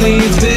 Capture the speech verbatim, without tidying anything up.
Believed it.